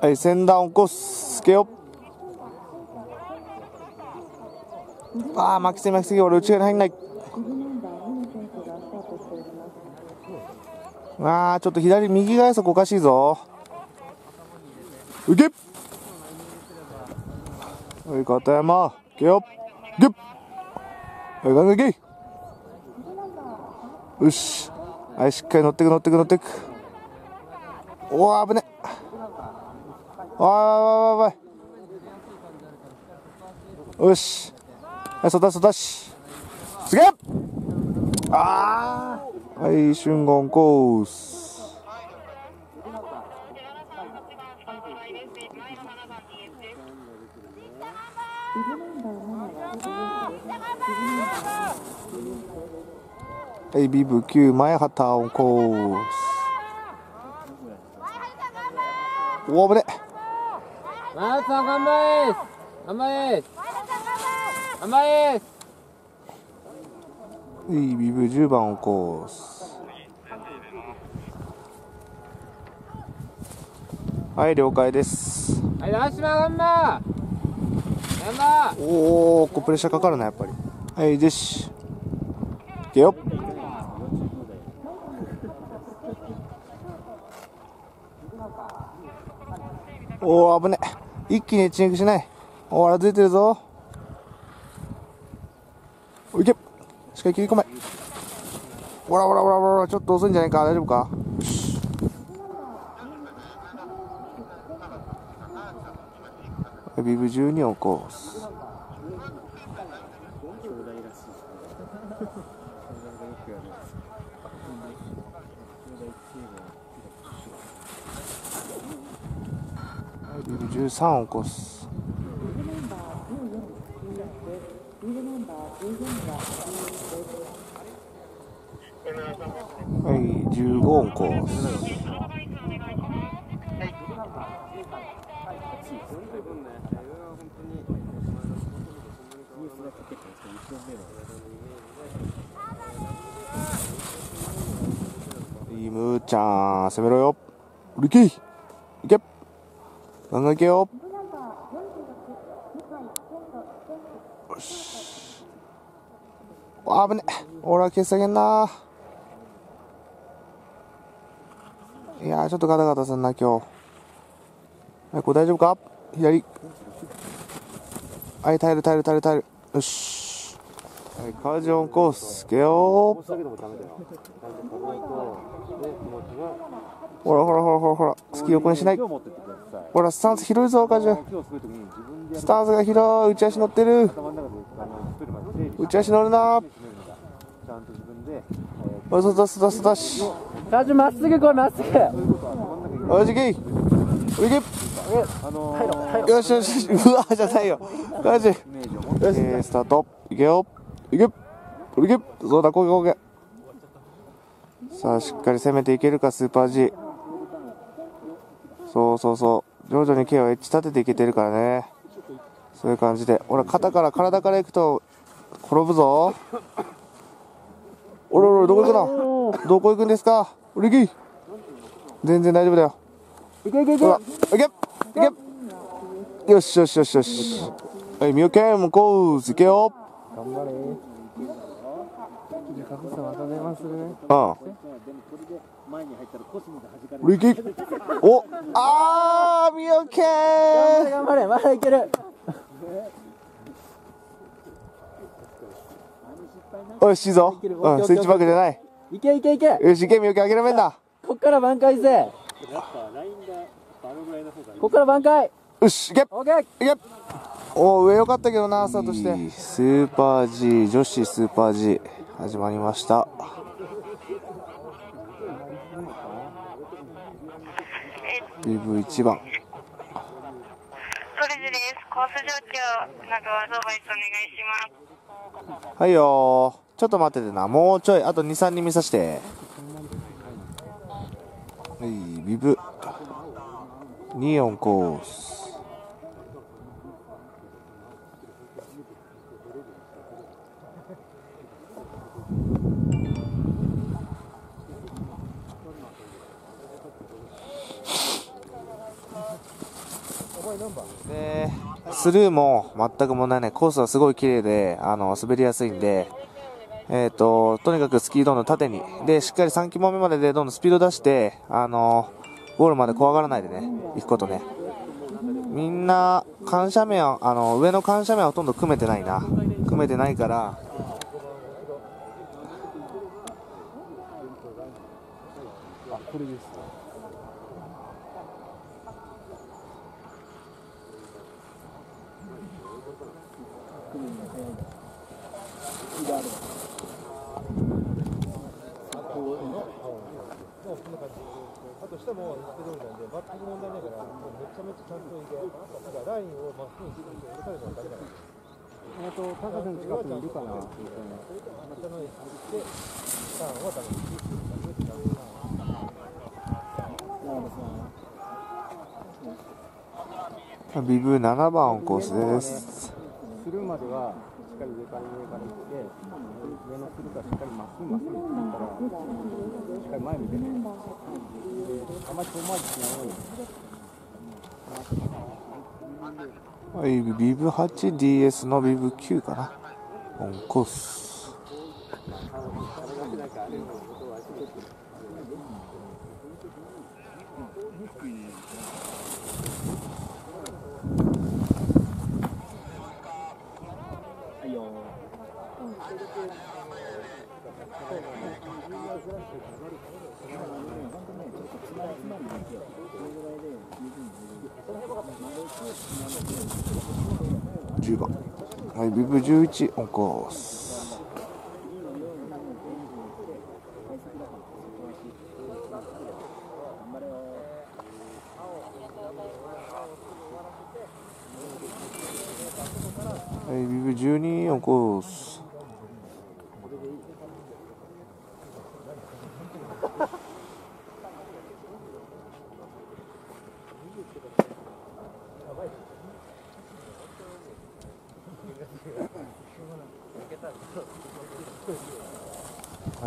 はい、先端を起こす、スケよ。ああ、巻きすぎ、俺内側に入んない。ああ、ちょっと右外足おかしいぞ。いけ。はい、片山、いけよ。いけ。はい、ガンガンいけ。よし。はい、しっかり乗ってく。おー、危ね。おい。よし。はい、そだし。すげえ。ああ。はい、春言コース。はい、ビブ9前旗をコース。おお、危ね。前さん頑張れ。いいビブ10番をコース。はい、了解です。はい、長島頑張。おお、こうプレッシャーかかるなやっぱり。はい、ジェシ。いけよ。おお、危ね。一気にエッチングしない。おお、あらついてるぞ。おいけ。しっかり切り込め。ほら、ちょっと遅いんじゃないか。大丈夫か。ビブ12をコース。13を起こす。はい、15を起こす。いむーちゃん、攻めろよ。うりきいけ。ガンガンいけよ。よし。あぶね。俺は消し下げんな。いやー、ちょっとガタガタすんな、今日。はい、これ大丈夫か。左。はい、耐える。よし。はい、カージオンコース、けよー。ほら、スキー横にしない。ほら、スタンス広いぞ、カジュ。スタンスが広い、内足乗ってる。内足乗るな。おい、そうだし。カジュ、まっすぐ来い、まっすぐ。おい、じき。よし。うわ、じゃないよ。カジュ。スタート。いけよ。いけ。そうだ、こげ。さあ、しっかり攻めていけるか、スーパー G。そう、徐々に K をエッジ立てていけてるからね。そういう感じで、俺体からいくと転ぶぞ。おら、どこ行くんですか。おりき。全然大丈夫だよ。いけ。よし。はい、ミオケンもコース、いけよ。頑張れ。加藤さん、また電話するね。うん。リキ。お、ああ、ミオケー。頑張れ、まだいける。おいしいぞ。うん、スイッチバックじゃない。いけ。よし、いけ、ミオケ諦めんだ。こっから挽回ぜ。よし、いけ。オッケー。いけ。お、上良かったけどな、スタートして。スーパー G、女子スーパー G。始まりました。ビブ1番。それでです。コース状況などアドバイスお願いします。はいよー。ちょっと待っててな。もうちょい。あと2、3人見さして。はい、ビブ。24コース。でスルーも全く問題ない、コースはすごい綺麗で滑りやすいんで、とにかくスキーどんどん縦にでしっかり3キロ目まででどんどんスピード出してゴールまで怖がらないでね行くことね。みんな緩斜面上の緩斜面はほとんど組めてないからこれです。ビブ7番コースです。スルーまではしっかり上から行って、上のスルーからしっかりまっすぐ行ったら、しっかり前見てね。あまり遠回りしないように。ビブ 8DS のビブ9かな。オンコース。10番、はい、ビブ11オンコース。はい、ビブ12オンコース。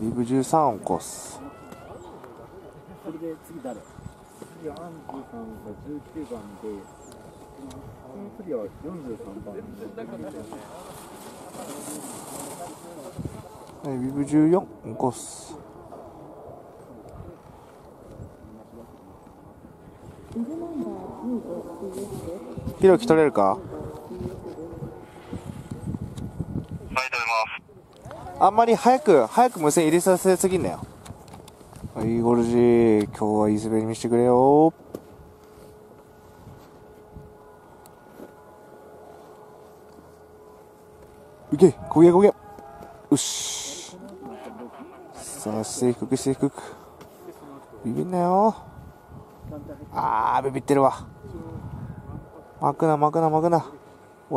ビブ13オンコース。ビブ14オンコース。ひろき取れるか？あんまり早く無線入れさせすぎんなよ。はい、ゴルジー、今日はいい滑り見せてくれよ。いけ、こげ。よし。さあ、低く。ビビんなよ。あー、ビビってるわ。巻くな。ほ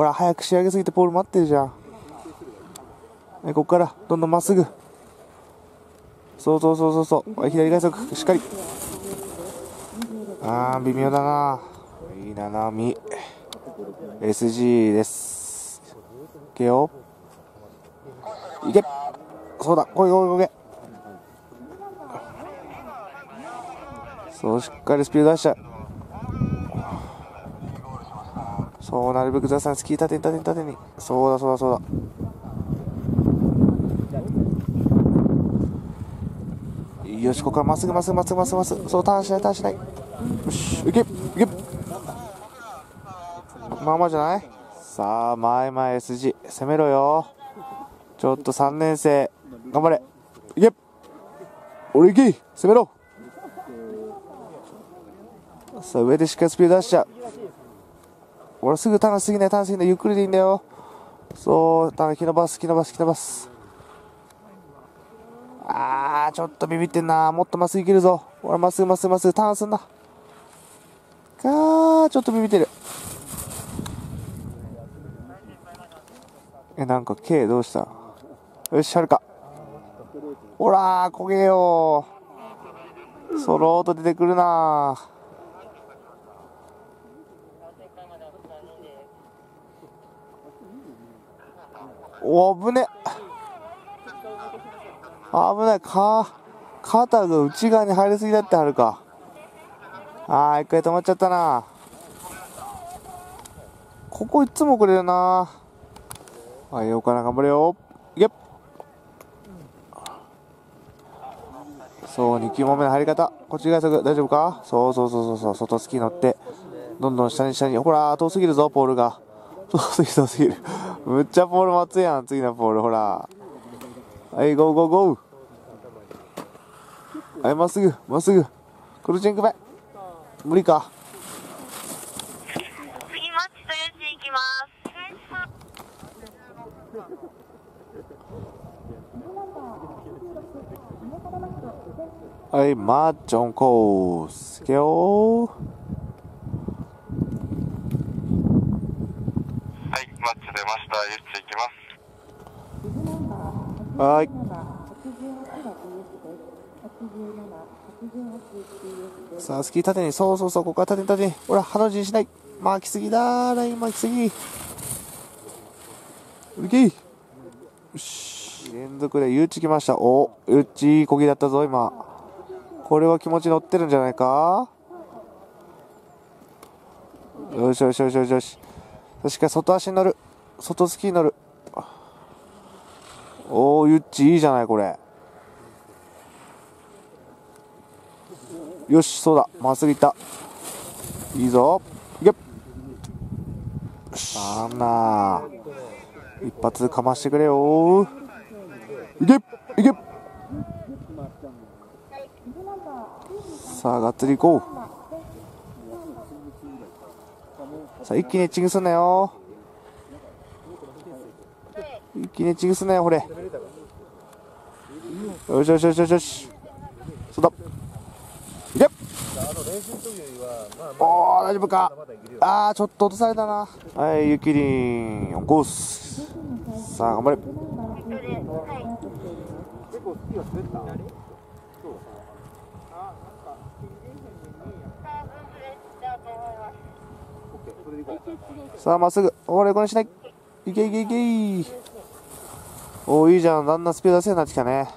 ら、早く仕上げすぎてポール待ってるじゃん。ここからどんどんまっすぐ、そう、左外側しっかり。あー、微妙だな。いいな、ナミ SG です。いけよ、いけ、そうだ、こげ。そう、しっかりスピード出しちゃう。そう、なるべくザさんスキー縦に。そうだ、よし、ここからまっすぐ、そう、ターンしない。よし、いけ。まあまあじゃない？さあ、前 SG 攻めろよ。ちょっと3年生頑張れ。いけ、俺いけ、攻めろ。さあ、上でしっかりスピード出しちゃう。俺すぐターンしすぎない。ゆっくりでいいんだよ。そう、ターン引き伸ばす。あー、ちょっとビビってんな。もっとまっすぐいけるぞ。俺まっすぐターンすんな。ちょっとビビってる。なんか K どうした？よし、はるか。ほらー、こげよー。そろーっと出てくるなー。おぶね。危ない。肩が内側に入りすぎだって、はるか。あー、一回止まっちゃったな。ここいつもくれるな。あげようかな、頑張れよ。いけ。そう、2球目の入り方、こっちが速、大丈夫か。そうそうそうそう、外スキー乗って、どんどん下に下に、ほら、遠すぎるぞ、ポールが。遠すぎる。むっちゃポール待つやん、次のポール、ほら。はい、ゴーゴーゴー。はい、まっすぐ、まっすぐ。クルチェンクめ。無理か。次、マッチとヨッシー行きます。はい、マッチョンコース。いけよー。はい、マッチ出ました。ゆっち行きます。はい。さあ、スキー縦に。そうそうそう、ここは縦に縦に。ほら、ハの字にしない。巻きすぎだー。ライン巻きすぎ。うき。よし。連続でゆっち来ました。お、ゆっち、こぎだったぞ、今。これは気持ち乗ってるんじゃないか。よしよしよしよしよし。確か外足に乗る、外スキー乗る。おお、ゆっちいいじゃないこれ。よし、そうだ、まっすぐいった、いいぞ、いけ。あんな一発かましてくれよ。いけいけ。さあ、がっつりいこう。さあ、一気にエッチングすんなよ。一気にエッチングすんなよ、ほれ。よしよしよしよしよし。そうだ、いけ。おー、大丈夫か。あー、ちょっと落とされたな。はい、ゆきりんゴース。さあ、頑張れ。さあ、まっすぐ、おれ、これしない、いけいけいけ。おお、いいじゃん、だんだんスピード出せるようになってきたね。